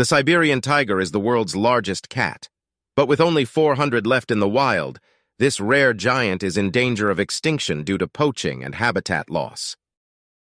The Siberian tiger is the world's largest cat, but with only 400 left in the wild, this rare giant is in danger of extinction due to poaching and habitat loss.